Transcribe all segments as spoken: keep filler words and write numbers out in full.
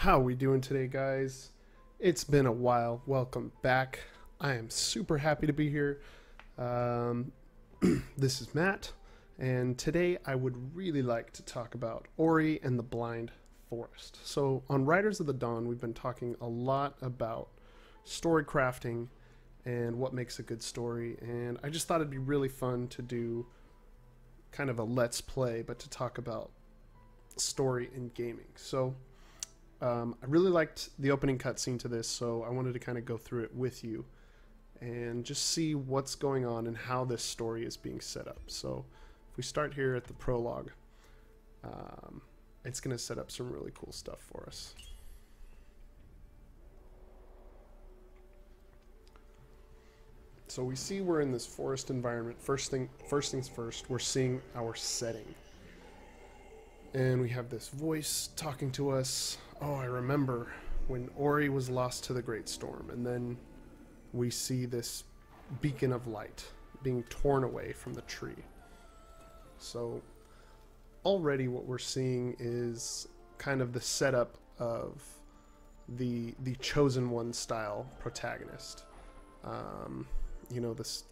How we doing today, guys? It's been a while. Welcome back. I am super happy to be here. Um, this is Matt, and today I would really like to talk about Ori and the Blind Forest. So on Writers of the Dawn, we've been talking a lot about story crafting and what makes a good story, and I just thought it'd be really fun to do kind of a let's play, but to talk about story in gaming. So Um, I really liked the opening cutscene to this, so I wanted to kind of go through it with you and just see what's going on and how this story is being set up. So if we start here at the prologue, um, it's going to set up some really cool stuff for us. So we see we're in this forest environment. First thing, first things first, we're seeing our setting. And we have this voice talking to us. Oh, I remember when Ori was lost to the Great Storm. And then we see this beacon of light being torn away from the tree. So already what we're seeing is kind of the setup of the the Chosen One style protagonist. Um, you know, this,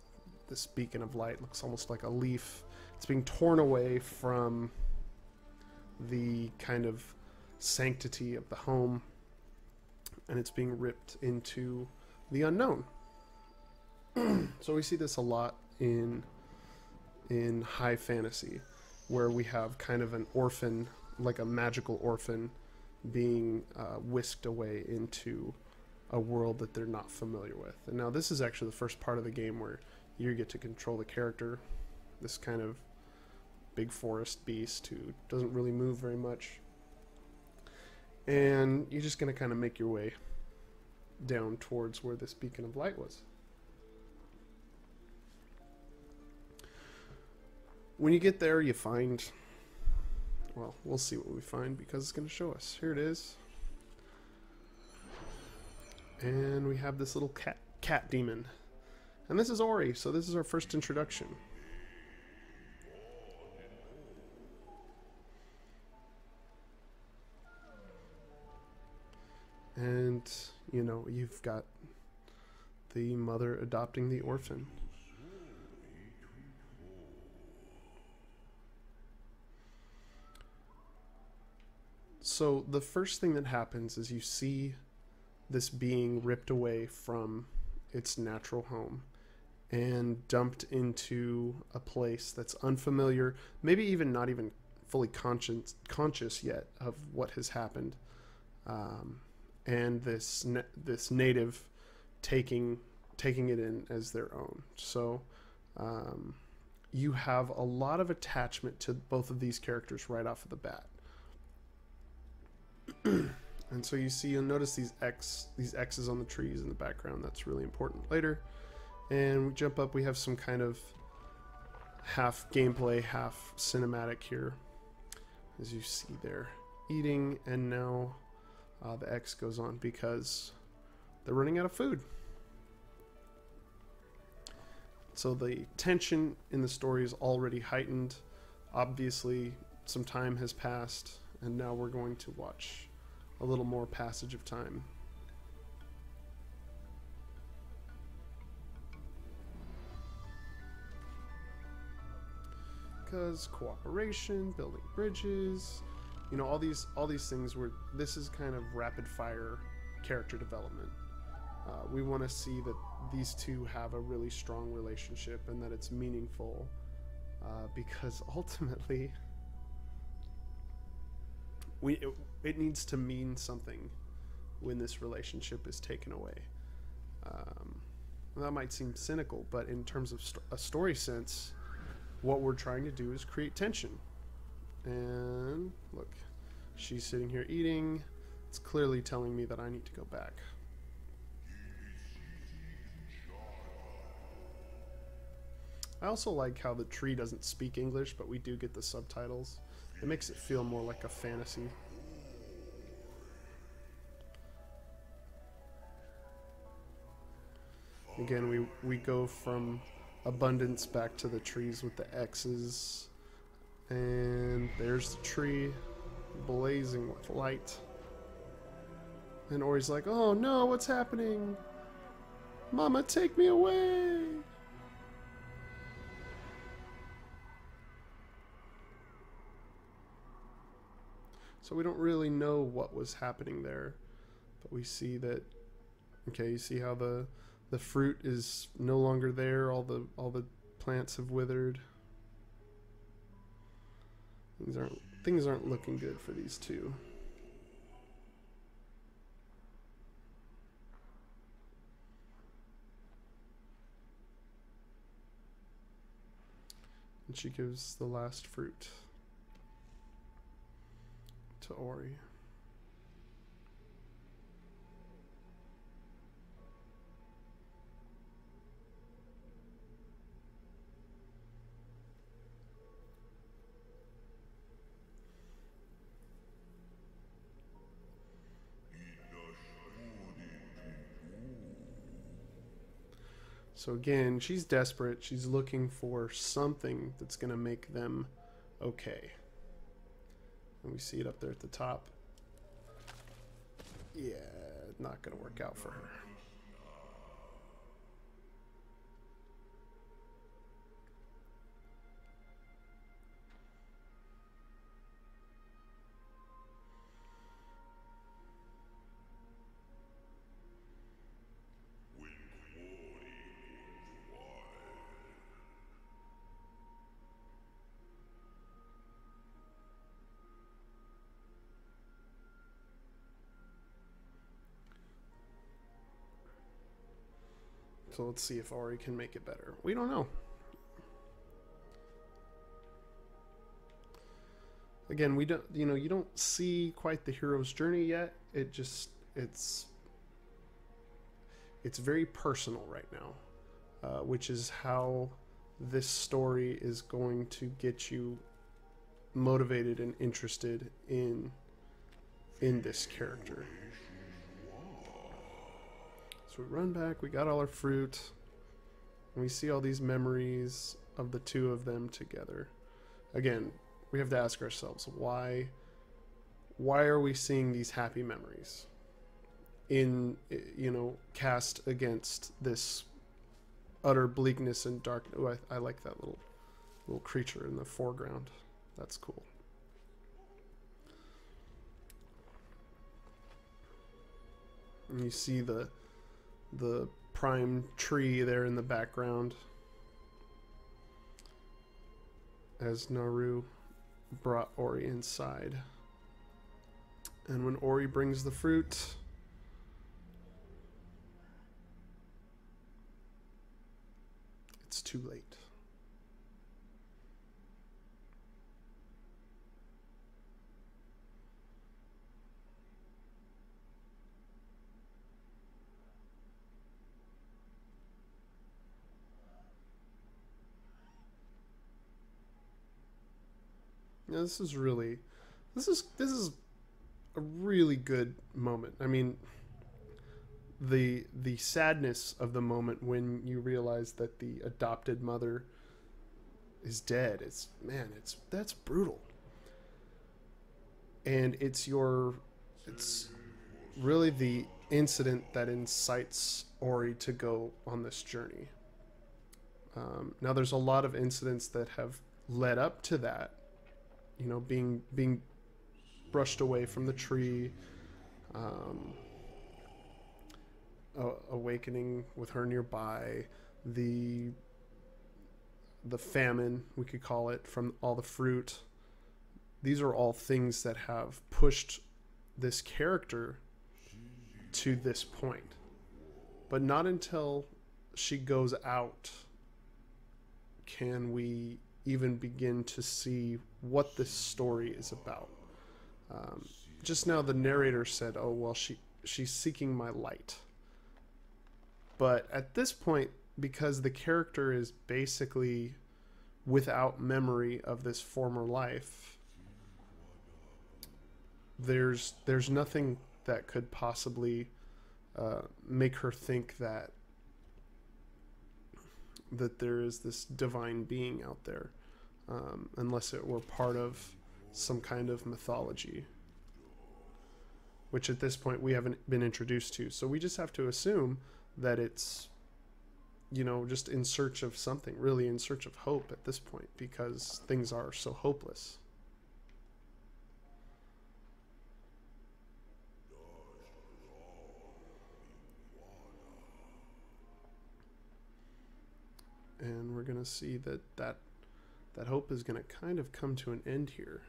this beacon of light looks almost like a leaf. It's being torn away from the kind of sanctity of the home, and it's being ripped into the unknown. So we see this a lot in in high fantasy, where we have kind of an orphan, like a magical orphan, being uh, whisked away into a world that they're not familiar with. And now this is actually the first part of the game where you get to control the character, this kind of big forest beast who doesn't really move very much, and you're just going to kind of make your way down towards where this beacon of light was. When you get there, you find, well, we'll see what we find because it's going to show us. Here it is. And we have this little cat cat demon, and this is Ori. So this is our first introduction. And, you know, you've got the mother adopting the orphan. So the first thing that happens is you see this being ripped away from its natural home and dumped into a place that's unfamiliar, maybe even not even fully conscious, conscious yet of what has happened. Um... and this na this native taking taking it in as their own. So um, you have a lot of attachment to both of these characters right off of the bat. And so you see, you'll notice these X these X's on the trees in the background. That's really important later. And we jump up, we have some kind of half gameplay, half cinematic here, as you see they're eating, and now Uh, the X goes on because they're running out of food. So the tension in the story is already heightened. Obviously, some time has passed, and now we're going to watch a little more passage of time. Because cooperation, building bridges, you know, all these all these things were, this is kind of rapid fire character development. Uh, we want to see that these two have a really strong relationship and that it's meaningful, uh, because ultimately we it, it needs to mean something when this relationship is taken away. Um, that might seem cynical, but in terms of st a story sense, what we're trying to do is create tension. And look, she's sitting here eating. It's clearly telling me that I need to go back. I also like how the tree doesn't speak English, but we do get the subtitles. It makes it feel more like a fantasy. Again, we, we go from abundance back to the trees with the X's. And there's the tree blazing with light. And Ori's like, oh no, what's happening? Mama, take me away! So we don't really know what was happening there, but we see that, okay, you see how the the fruit is no longer there, all the all the plants have withered. Things aren't things aren't looking good for these two. And she gives the last fruit to Ori. So again, she's desperate. She's looking for something that's going to make them okay. And we see it up there at the top. Yeah, not going to work out for her. So let's see if Ori can make it better. We don't know. Again, we don't, you know, you don't see quite the hero's journey yet. It just, it's, it's very personal right now, uh, which is how this story is going to get you motivated and interested in, in this character. We run back, we got all our fruit, and we see all these memories of the two of them together. Again, we have to ask ourselves, why why are we seeing these happy memories in, you know, cast against this utter bleakness and darkness? Oh, I, I like that little little creature in the foreground. That's cool. And you see the the prime tree there in the background as Naru brought Ori inside. And when Ori brings the fruit, it's too late. Yeah, this is really, this is this is a really good moment. I mean, the the sadness of the moment when you realize that the adopted mother is dead. It's man, it's that's brutal. And it's your, it's really the incident that incites Ori to go on this journey. Um, now, there's a lot of incidents that have led up to that. You know, being being brushed away from the tree, um, uh, awakening with her nearby, the the famine, we could call it, from all the fruit. These are all things that have pushed this character to this point. But not until she goes out can we even begin to see what this story is about. Um, just now the narrator said, oh, well, she she's seeking my light. But at this point, because the character is basically without memory of this former life, there's, there's nothing that could possibly uh, make her think that that there is this divine being out there, um, unless it were part of some kind of mythology. which at this point we haven't been introduced to. So we just have to assume that it's, you know, just in search of something, really in search of hope at this point, because things are so hopeless. And we're going to see that, that that hope is going to kind of come to an end here.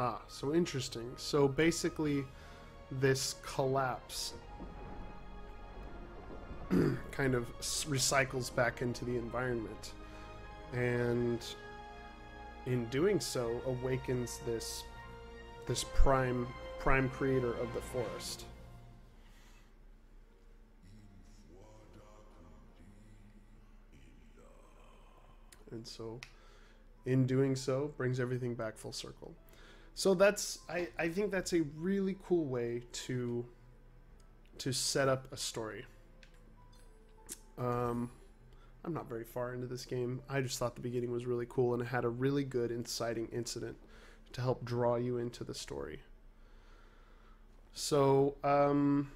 Ah, so interesting. So basically this collapse kind of recycles back into the environment, and in doing so awakens this this prime prime creator of the forest. And so in doing so brings everything back full circle. So that's, I, I think that's a really cool way to, to set up a story. Um, I'm not very far into this game. I just thought the beginning was really cool, and it had a really good inciting incident to help draw you into the story. So um,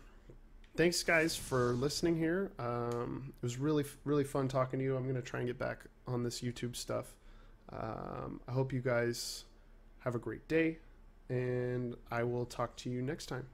thanks guys for listening here. Um, it was really, really fun talking to you. I'm going to try and get back on this YouTube stuff. Um, I hope you guys have a great day, and I will talk to you next time.